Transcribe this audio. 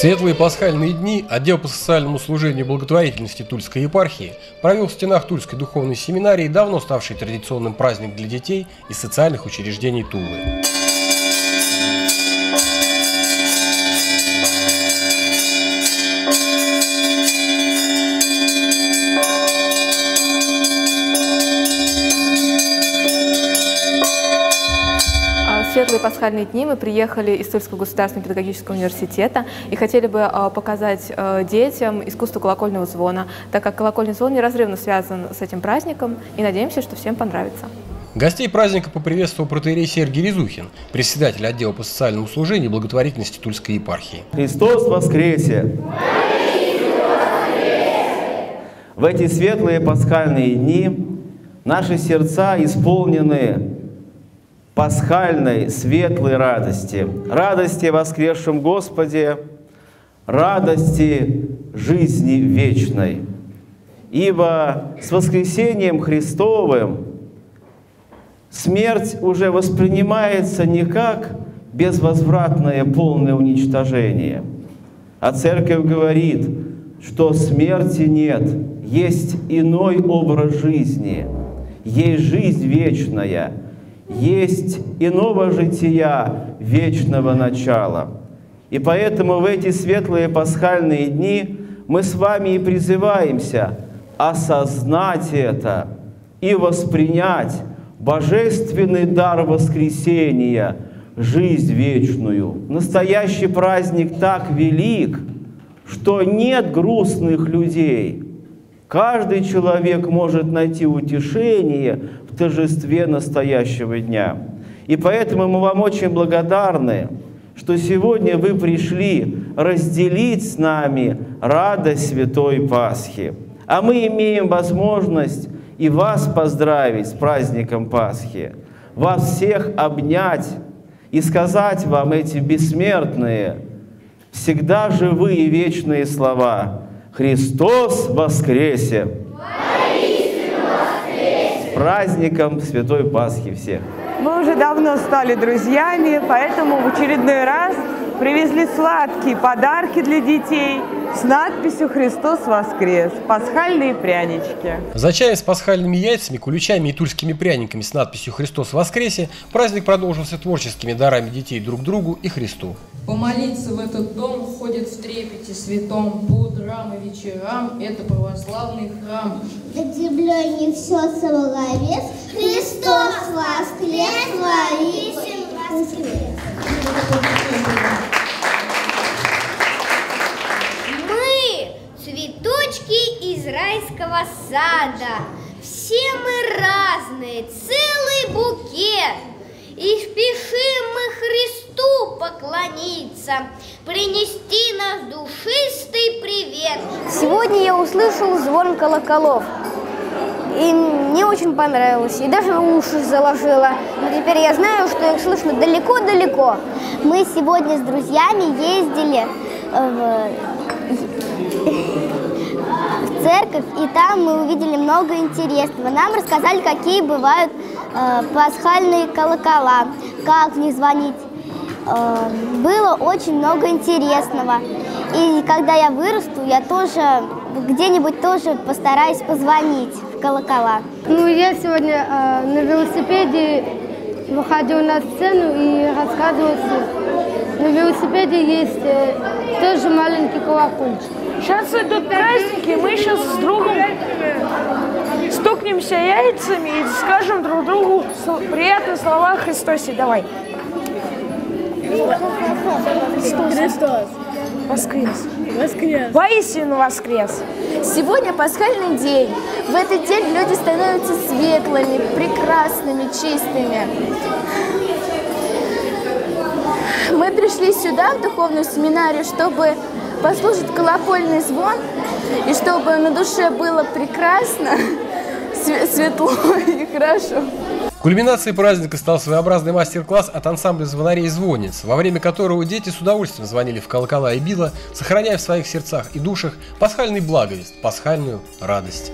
Светлые пасхальные дни отдел по социальному служению и благотворительности Тульской епархии провел в стенах Тульской духовной семинарии давно ставший традиционным праздник для детей из социальных учреждений Тулы. В светлые пасхальные дни мы приехали из Тульского государственного педагогического университета и хотели бы показать детям искусство колокольного звона, так как колокольный звон неразрывно связан с этим праздником, и надеемся, что всем понравится. Гостей праздника поприветствовал протоиерей Сергей Резухин, председатель отдела по социальному служению и благотворительности Тульской епархии. Христос воскресе! В эти светлые пасхальные дни наши сердца исполнены пасхальной, светлой радости, радости воскресшем Господе, радости жизни вечной. Ибо с воскресением Христовым смерть уже воспринимается не как безвозвратное полное уничтожение, а Церковь говорит, что смерти нет, есть иной образ жизни, есть жизнь вечная, есть иного жития, вечного начала. И поэтому в эти светлые пасхальные дни мы с вами и призываемся осознать это и воспринять божественный дар воскресения, жизнь вечную. Настоящий праздник так велик, что нет грустных людей. Каждый человек может найти утешение в торжестве настоящего дня. И поэтому мы вам очень благодарны, что сегодня вы пришли разделить с нами радость Святой Пасхи. А мы имеем возможность и вас поздравить с праздником Пасхи, вас всех обнять и сказать вам эти бессмертные, всегда живые и вечные слова: Христос воскресе! Воистину воскресе! С праздником Святой Пасхи всех! Мы уже давно стали друзьями, поэтому в очередной раз привезли сладкие подарки для детей с надписью «Христос воскрес», пасхальные прянички. За чаем с пасхальными яйцами, куличами и тульскими пряниками с надписью «Христос воскресе» праздник продолжился творческими дарами детей друг другу и Христу. Помолиться в этот дом ходит в трепете святом по утрам и вечерам. Это православный храм. Под землей не все соловец. Христос воскрес, воистину воскрес. Мы цветочки из райского сада. Все мы разные, целый букет. И спешим мы Христу поклониться, принести нас душистый привет. Сегодня я услышал звон колоколов, и мне очень понравилось, и даже уши заложило. Но теперь я знаю, что их слышно далеко-далеко. Мы сегодня с друзьями ездили в церковь, и там мы увидели много интересного. Нам рассказали, какие бывают пасхальные колокола, как в них звонить. Было очень много интересного. И когда я вырасту, я тоже где-нибудь постараюсь позвонить в колокола. Ну, я сегодня на велосипеде выходила на сцену и рассказывала. На велосипеде есть тоже маленький колокольчик. Сейчас идут праздники, мы сейчас с другом стукнемся яйцами и скажем друг другу приятные слова о Христосе. Давай. Христос воскрес. Воскрес. Воистину воскрес. Сегодня пасхальный день. В этот день люди становятся светлыми, прекрасными, чистыми. Мы пришли сюда, в духовную семинарию, чтобы послушать колокольный звон и чтобы на душе было прекрасно, светло и хорошо. Кульминацией праздника стал своеобразный мастер-класс от ансамбля звонарей Звонница, во время которого дети с удовольствием звонили в колокола и била, сохраняя в своих сердцах и душах пасхальный благовест, пасхальную радость.